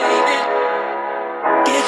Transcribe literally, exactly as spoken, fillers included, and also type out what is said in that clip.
baby. Get